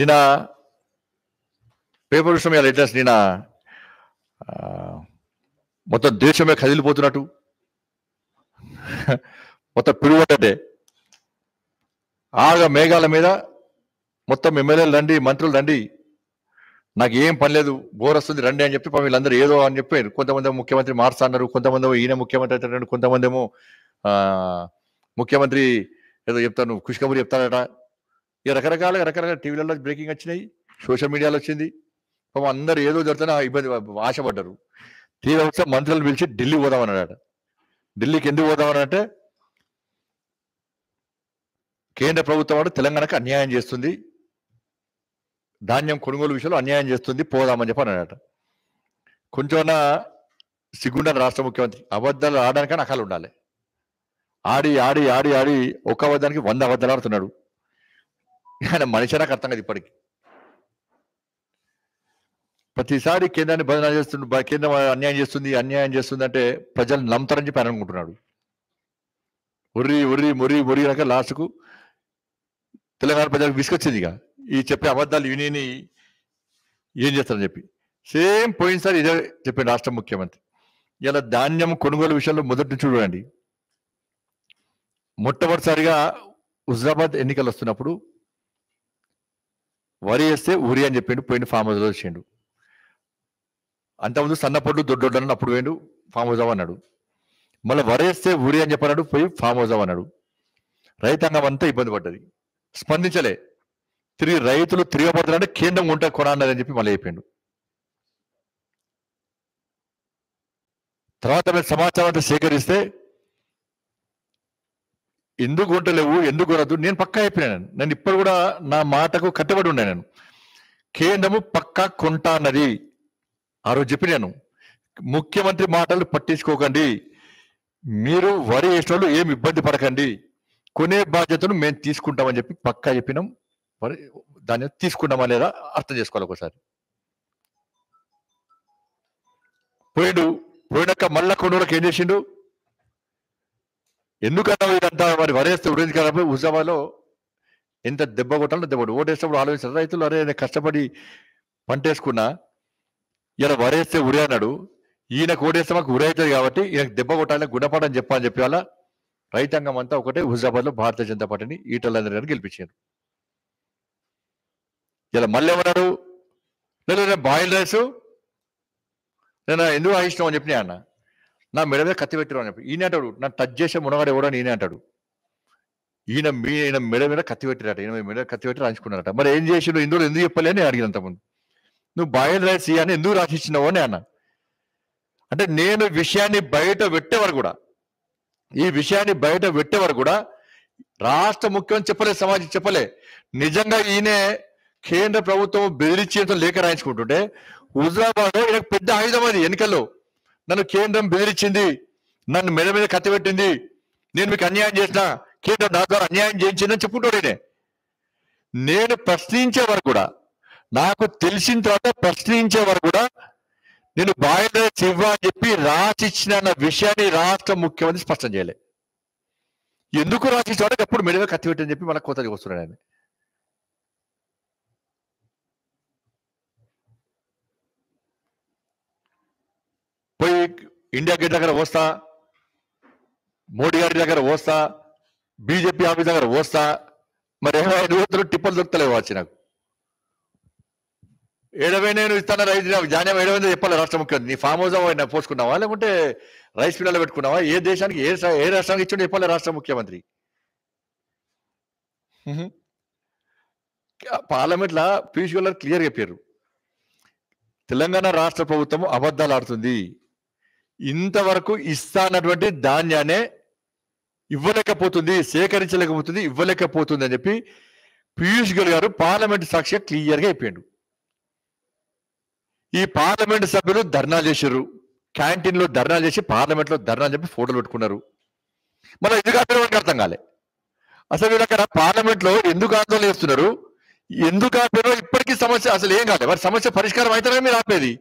ನಿನ್ನ పేపర్ సమయ లెటర్స్ నిన్న మొత్తం దేశమే కదిలిపోతున్నట్టు మొత్తం పిరువటటే ఆగ మేఘాల మీద మొత్తం ఎమ్మెల్యేలు రండి మంత్రులు రండి నాకు ఏం పని లేదు బోర్ వస్తుంది రండి అని చెప్పి వీళ్ళందరూ ఏదో అని చెప్పారు కొంతమంది ముఖ్యమంత్రి మార్చా అన్నారు కొంతమంది ఈయన ముఖ్యమంత్రి అవుతాడు కొంతమందేమో ముఖ్యమంత్రి ఏదో చెప్తాను ఖుష్ఖబరి చెప్తాడట ఈ రకరకాల టీవీలలో బ్రేకింగ్ వచ్చినాయి సోషల్ మీడియాలో వచ్చింది పాపం అందరూ ఏదో జరుగుతున్నా ఇబ్బంది ఆశపడ్డారు తీవ్ర మంత్రులను పిలిచి ఢిల్లీ పోదామన్నాడట ఢిల్లీకి ఎందుకు పోదామనంటే కేంద్ర ప్రభుత్వం వాడు తెలంగాణకు అన్యాయం చేస్తుంది ధాన్యం కొనుగోలు విషయంలో అన్యాయం చేస్తుంది పోదామని చెప్పి అన్నాడట కొంచెం సిగ్గుండాలి రాష్ట్ర ముఖ్యమంత్రి అబద్ధాలు ఆడడానికైనా అకాలు ఉండాలి ఆడి ఆడి ఆడి ఆడి ఒక అబద్ధానికి 100 అబద్ధాలు ఆడుతున్నాడు ఆయన మనిషి నాకు అర్థం కాదు ఇప్పటికి ప్రతిసారి కేంద్రాన్ని బదనాలు చేస్తుండే కేంద్రం అన్యాయం చేస్తుంది అంటే ప్రజలు నమ్ముతారని చెప్పి ఆయన అనుకుంటున్నాడు ఉర్రి ఉర్రి మురి మురి రాక లాస్ట్కు తెలంగాణ ప్రజలకు విసుకొచ్చింది ఇక ఈ చెప్పే అబద్ధాలు యూనియన్ ఏం చేస్తారని చెప్పి సేమ్ పోయినసారి ఇదే చెప్పాడు రాష్ట్ర ముఖ్యమంత్రి ఇలా ధాన్యం కొనుగోలు విషయంలో మొదటి నుంచి చూడండి మొట్టమొదటిసారిగా హుజరాబాద్ ఎన్నికలు వస్తున్నప్పుడు వరి వేస్తే ఉరి అని చెప్పిండు పోయిన ఫామ్ హౌస్లో వచ్చిండు అంతకుముందు సన్నపొడ్లు దొడ్డొడ్డని అప్పుడు పోయిండు ఫామ్ హౌస్ అన్నాడు మళ్ళీ వరి వేస్తే ఉరి అని చెప్పన్నాడు పోయి ఫామ్ హౌస్ అన్నాడు రైతాంగం అంతా ఇబ్బంది పడ్డది స్పందించలే తిరిగి రైతులు తిరగబడతారంటే కేంద్రం ఉంటా కొనాలని చెప్పి మళ్ళీ అయిపోయిండు తర్వాత మేము సమాచారం అంతా సేకరిస్తే ఎందుకు కొంటలేవు ఎందుకు కొనద్దు నేను పక్కా అయిపోయినాను నేను ఇప్పుడు కూడా నా మాటకు కట్టుబడి ఉన్నాను నేను కేంద్రము పక్కా కొంటా అన్నది ఆ రోజు చెప్పినాను ముఖ్యమంత్రి మాటలు పట్టించుకోకండి మీరు వరి వేసిన వాళ్ళు ఏమి ఇబ్బంది పడకండి కొనే బాధ్యతను మేము తీసుకుంటామని చెప్పి పక్కా చెప్పినాం వరి దాన్ని తీసుకున్నామా లేదా అర్థం చేసుకోవాలి ఒకసారి పోయినాక మళ్ళా కొనుగోలకు ఏం చేసిండు ఎందుకన్నా ఇదంతా మరి వరేస్తే ఉరేంజ్ కాదు హుజాబాద్లో ఎంత దెబ్బ కొట్టాలో దెబ్బ ఓటేసినప్పుడు ఆలోచించారు రైతులు అరే కష్టపడి పంట వేసుకున్నా ఇలా వరేస్తే ఉరే అన్నాడు ఈయనకు ఓటేస్తే మాకు ఉరే అవుతుంది కాబట్టి ఈయనకు దెబ్బ కొట్టాలని గుణపాఠం చెప్పాలని చెప్పి వాళ్ళ రైతాంగం అంతా ఒకటే హుజాబాద్లో భారతీయ జనతా పార్టీని ఈటలందరూ గారిని గెలిపించారు ఇలా మళ్ళీ ఏమన్నారు లేదా బాయిల్ రైస్ నేను ఎందుకు ఆహిష్టం అని చెప్పినా అన్న నా మెడ మీద కత్తి పెట్టిరు అని చెప్పి ఈయన అంటాడు నన్ను టచ్ చేసే మునగాడు ఎవడని ఈయన అంటాడు ఈయన మెడ మీద కత్తి పెట్టిరట ఈయన మెడ కత్తి పెట్టి రాయించుకున్నారట మరి ఏం చేసిండు ఇందులో ఎందుకు చెప్పలే అని అడిగినంత ముందు నువ్వు బాయిల్ రైస్ అని ఎందుకు రాసిచ్చినావు అని అన్న అంటే నేను విషయాన్ని బయట పెట్టేవారు కూడా ఈ విషయాన్ని బయట పెట్టేవారు కూడా రాష్ట్ర ముఖ్యమంత్రి చెప్పలే సమాజం చెప్పలే నిజంగా ఈయనే కేంద్ర ప్రభుత్వం బెదిరించేంత లేఖ రాయించుకుంటుంటే హుజరాబాద్లో ఈయనకు పెద్ద ఆయుధం అది ఎన్నికల్లో నన్ను కేంద్రం బెదిరించింది నన్ను మెడ మీద కత్తిపెట్టింది నేను మీకు అన్యాయం చేసిన కేంద్రం నా ద్వారా అన్యాయం చేయించిందని చెప్పుకుంటాడే నేను ప్రశ్నించే వరకు కూడా నాకు తెలిసిన తర్వాత ప్రశ్నించే వరకు కూడా నేను బాయిల్ రైస్ ఇవ్వని చెప్పి రాసిచ్చిన విషయాన్ని రాష్ట్ర ముఖ్యమంత్రి స్పష్టం చేయలే ఎందుకు రాసిచ్చాడో ఎప్పుడు మెడ మీద కత్తిపెట్టని చెప్పి మనకు కొత్తగా వస్తున్నాడు ఆయన పోయి ఇండియా గేట్ దగ్గర వస్తా మోడీ గారి దగ్గర వస్తా బీజేపీ ఆఫీస్ దగ్గర వస్తా మరి 25 రోజులు టిప్పలు దొరుకుతలేవు వచ్చి నాకు 70 ఇస్తాను రైతు జాన్యం 70 చెప్పాలి రాష్ట్ర ముఖ్యమంత్రి నీ ఫామ్ హౌస్ పోసుకున్నావా లేకుంటే రైస్ మిల్లలో పెట్టుకున్నావా ఏ దేశానికి ఏ రాష్ట్రానికి ఇచ్చిండో చెప్పాలి రాష్ట్ర ముఖ్యమంత్రి పార్లమెంట్లో పీయూష్ గోయల్ క్లియర్గా చెప్పారు తెలంగాణ రాష్ట్ర ప్రభుత్వం అబద్ధాలు ఆడుతుంది ఇంతవరకు ఇస్తానటువంటి ధాన్యాన్నే ఇవ్వలేకపోతుంది సేకరించలేకపోతుంది ఇవ్వలేకపోతుంది అని చెప్పి పీయూష్ గోయల్ గారు పార్లమెంట్ సాక్షి క్లియర్గా అయిపోయాడు ఈ పార్లమెంట్ సభ్యులు ధర్నాలు చేశారు క్యాంటీన్లో ధర్నాలు చేసి పార్లమెంట్లో ధర్నాలు చెప్పి ఫోటోలు పెట్టుకున్నారు మళ్ళీ ఎందుకు ఆపేవాడికి అర్థం కాలే అసలు వీళ్ళు అక్కడ పార్లమెంట్లో ఎందుకు ఆందోళన చేస్తున్నారు ఎందుకు ఆపేరో ఇప్పటికీ సమస్య అసలు ఏం కాదు మరి సమస్య పరిష్కారం అవుతారని మీరు ఆపేది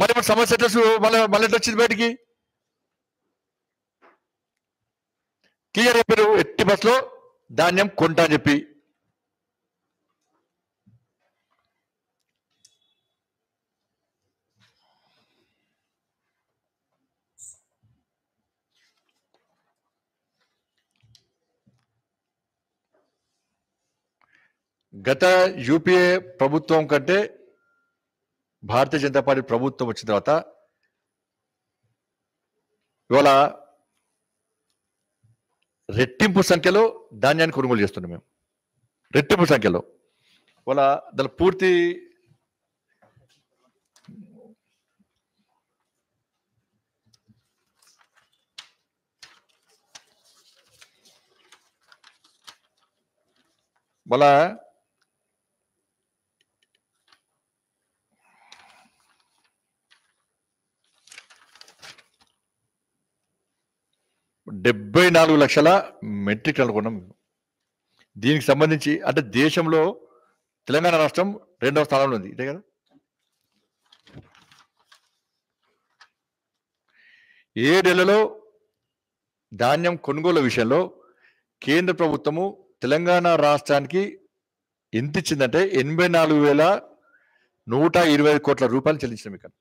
మరి ఇప్పుడు సమస్య మళ్ళీ వచ్చింది బయటికి క్లియర్ చెప్పారు ఎట్టి బస్సులో ధాన్యం కొంటా అని చెప్పి గత యూపీఏ ప్రభుత్వం కంటే భారతీయ జనతా పార్టీ ప్రభుత్వం వచ్చిన తర్వాత ఇవాళ రెట్టింపు సంఖ్యలో ధాన్యాన్ని కొనుగోలు చేస్తున్నాం. మేము రెట్టింపు సంఖ్యలో ఇవాళ దాని పూర్తి మళ్ళా ₹74 లక్షల మెట్రిక్ టన్నులు కొన్నాం. దీనికి సంబంధించి అంటే దేశంలో తెలంగాణ రాష్ట్రం 2వ స్థానంలో ఉంది. ఇదే కదా ఏడేళ్లలో ధాన్యం కొనుగోలు విషయంలో కేంద్ర ప్రభుత్వము తెలంగాణ రాష్ట్రానికి ఎంత ఇచ్చిందంటే 84,125 కోట్ల రూపాయలు చెల్లించినాం. ఇక్కడ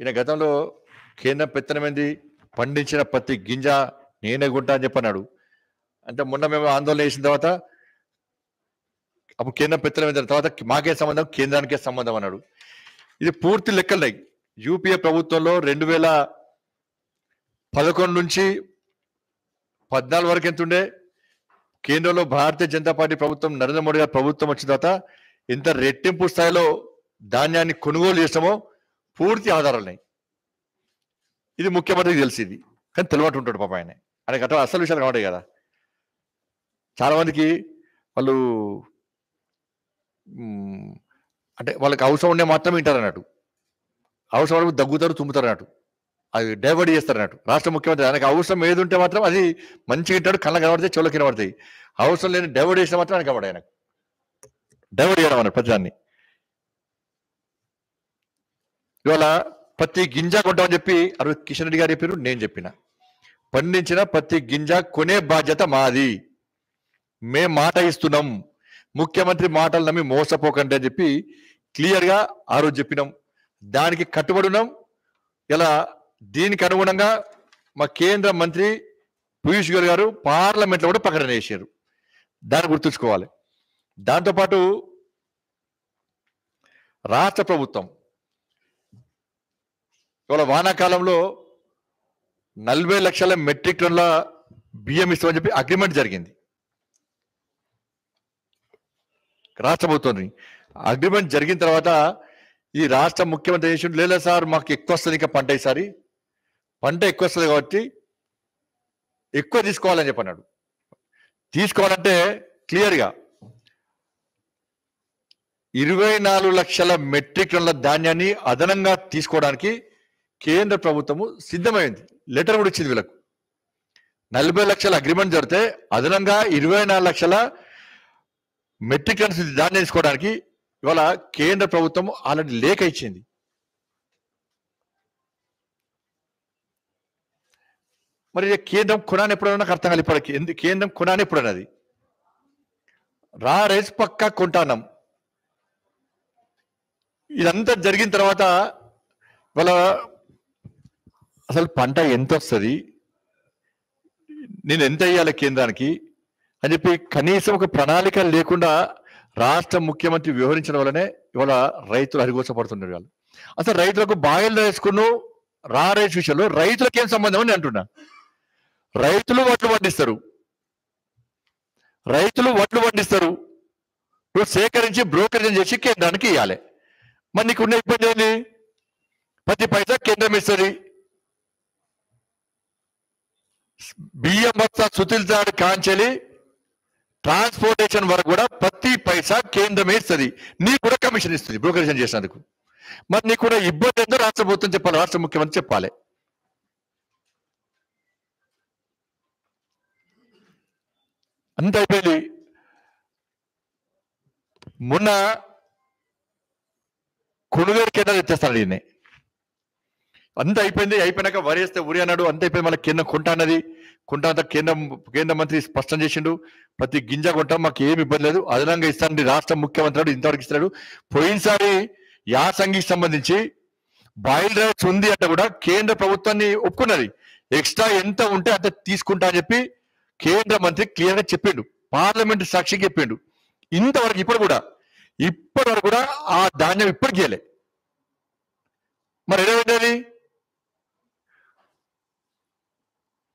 ఈయన గతంలో కేంద్రం పెత్తనమైంది పండించిన ప్రతి గింజ నేనే కొంటా అని చెప్పన్నాడు. అంటే మొన్న మేము ఆందోళన చేసిన తర్వాత అప్పుడు కేంద్రం పెత్తనమైన తర్వాత మాకే సంబంధం కేంద్రానికే సంబంధం అన్నాడు. ఇది పూర్తి లెక్కలు యూపీఏ ప్రభుత్వంలో 2011 నుంచి 14 వరకు ఎంత ఉండే, కేంద్రంలో భారతీయ జనతా పార్టీ ప్రభుత్వం నరేంద్ర మోడీ గారి ప్రభుత్వం వచ్చిన తర్వాత ఎంత రెట్టింపు స్థాయిలో ధాన్యాన్ని కొనుగోలు చేస్తామో పూర్తి ఆధారాలున్నాయి. ఇది ముఖ్యమంత్రికి తెలిసింది కానీ తెలివాటు ఉంటాడు పాప ఆయన. ఆయనకు అట్లా అసలు విషయాలు కావటాయి కదా. చాలామందికి వాళ్ళు అంటే వాళ్ళకి అవసరం ఉండే మాత్రమే వింటారు అన్నట్టు, అవసరం దగ్గుతారు తుమ్ముతారు అన్నట్టు, అవి డైవర్ట్ చేస్తారు అన్నట్టు. రాష్ట్ర ముఖ్యమంత్రి ఆయనకు అవసరం ఏది ఉంటే మాత్రం అది మంచిగా తింటాడు, కళ్ళ కనబడతాయి చెవులు కనబడతాయి. అవసరం లేని డైవర్ట్ చేసిన మాత్రం ఆయనకు కనబడాయి. ఆయనకు డైవర్ట్ చేయడం అన్నారు ప్రతిదాన్ని. ఇవాళ ప్రతి గింజ కొంటామని చెప్పి అరవింద్ కిషన్ రెడ్డి గారు చెప్పారు, నేను చెప్పిన పండించిన ప్రతి గింజ కొనే బాధ్యత మాది, మేము మాట ఇస్తున్నాం, ముఖ్యమంత్రి మాటలు నమ్మి మోసపోకండి అని చెప్పి క్లియర్గా ఆ రోజు చెప్పినాం. దానికి కట్టుబడి ఉన్నాం. ఇలా దీనికి అనుగుణంగా మా కేంద్ర మంత్రి పీయూష్ గోయల్ గారు పార్లమెంట్లో కూడా ప్రకటన చేశారు. దాన్ని గుర్తుంచుకోవాలి. దాంతోపాటు రాష్ట్ర ప్రభుత్వం ఇవాళ వానాకాలంలో 40 లక్షల మెట్రిక్ టన్నుల బియ్యం ఇస్తామని చెప్పి అగ్రిమెంట్ జరిగింది రాష్ట్ర ప్రభుత్వం. అగ్రిమెంట్ జరిగిన తర్వాత ఈ రాష్ట్ర ముఖ్యమంత్రి చేసి లేదా సార్ మాకు ఎక్కువ వస్తుంది, ఇంకా పంట ఈసారి పంట ఎక్కువ వస్తుంది కాబట్టి ఎక్కువ తీసుకోవాలని చెప్పన్నాడు. తీసుకోవాలంటే క్లియర్గా 24 లక్షల మెట్రిక్ టన్నుల ధాన్యాన్ని అదనంగా తీసుకోవడానికి కేంద్ర ప్రభుత్వము సిద్ధమైంది. లెటర్ కూడా ఇచ్చింది వీళ్ళకు. 40 లక్షల అగ్రిమెంట్ జరిగితే అదనంగా 24 లక్షల మెట్రిక్ టన్స్ ధాన్యం తీసుకోవడానికి ఇవాళ కేంద్ర ప్రభుత్వం ఆల్రెడీ లేఖ ఇచ్చింది. మరి కేంద్రం కొనాన్ని ఎప్పుడైనా నాకు అర్థం కాదు. ఇప్పటికి ఎందుకు కేంద్రం కొనాన్ని ఎప్పుడన్నది రా రైస్ పక్కా కొంటానం. ఇదంతా జరిగిన తర్వాత ఇవాళ అసలు పంట ఎంత వస్తుంది, నేను ఎంత వేయాలి కేంద్రానికి అని చెప్పి కనీసం ఒక ప్రణాళిక లేకుండా రాష్ట్ర ముఖ్యమంత్రి వ్యవహరించడం వల్లనే ఇవాళ రైతులు అరిగోసపడుతున్నారు. వాళ్ళు అసలు రైతులకు బాయిల్ రైస్కును రా రైస్ విషయంలో రైతులకు ఏం సంబంధం అని అంటున్నా. రైతులు వడ్లు పండిస్తారు, సేకరించి బ్రోకరేజ్ చేసి కేంద్రానికి ఇవ్వాలి. మరి నీకు ఉన్న ఇబ్బంది ఏంది? ప్రతి పైసా కేంద్రం ఇస్తుంది. బియ్యం బస్తా సుతిల్తాడు కాంచెలి ట్రాన్స్పోర్టేషన్ వరకు కూడా ప్రతి పైసా కేంద్రమే ఇస్తుంది. నీకు కూడా కమిషన్ ఇస్తుంది బ్రోకరేషన్ చేసినందుకు. మరి నీకు కూడా ఇబ్బంది ఏందో రాష్ట్ర ప్రభుత్వం చెప్పాలి, రాష్ట్ర ముఖ్యమంత్రి చెప్పాలి. అంత అయిపోయింది. మొన్న కొనుగోలు కేంద్రాలు ఎత్తేస్తాడు ఈయన. అంత అయిపోయింది. అయిపోయినాక వరి వేస్తే ఉరి అన్నాడు. అంత అయిపోయింది. మళ్ళీ కేంద్రం కొంటా అన్నది. కొంటా కేంద్ర మంత్రి స్పష్టం చేసిండు, ప్రతి గింజ కొంటాం, మాకు ఏమి ఇబ్బంది లేదు, అదనంగా ఇస్తానని రాష్ట్ర ముఖ్యమంత్రి ఇంతవరకు ఇస్తున్నాడు. పోయినసారి యాసంగికి సంబంధించి బాయిల్ రైస్ ఉంది అంటే కూడా కేంద్ర ప్రభుత్వాన్ని ఒప్పుకున్నది. ఎక్స్ట్రా ఎంత ఉంటే అంత తీసుకుంటా అని చెప్పి కేంద్ర మంత్రి క్లియర్గా చెప్పిండు. పార్లమెంట్ సాక్షికి చెప్పిండు ఇంతవరకు ఇప్పటివరకు కూడా ఆ ధాన్యం ఇప్పుడు గేలే మరి ఏమంటారు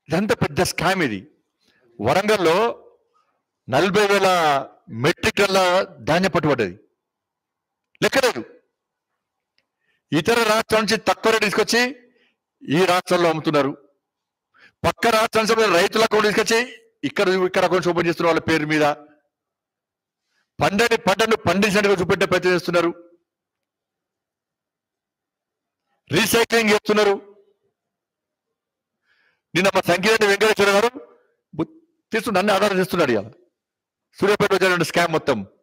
ఇదంతా పెద్ద స్కామ్ ఇది వరంగల్లో 40000 మెట్రిక్ టన్నుల ధాన్యం పట్టుబడ్డది లెక్కలేదు ఇతర రాష్ట్రాల నుంచి తక్కువ రేటు తీసుకొచ్చి ఈ రాష్ట్రంలో అమ్ముతున్నారు పక్క రాష్ట్రాల నుంచి రైతుల అకౌంట్ తీసుకొచ్చి ఇక్కడ అకౌంట్ ఓపెన్ చేస్తున్న వాళ్ళ పేరు మీద పండని పంటను పండించినట్టుగా చూపెట్టే ప్రయత్నం చేస్తున్నారు రీసైక్లింగ్ చేస్తున్నారు నిన్న మా సంకీర్ణ వెంకటేశ్వర గారు తీసు నన్ను ఆధారం చేస్తున్నాడు ఇవాళ సూర్యాపేట స్కామ్ మొత్తం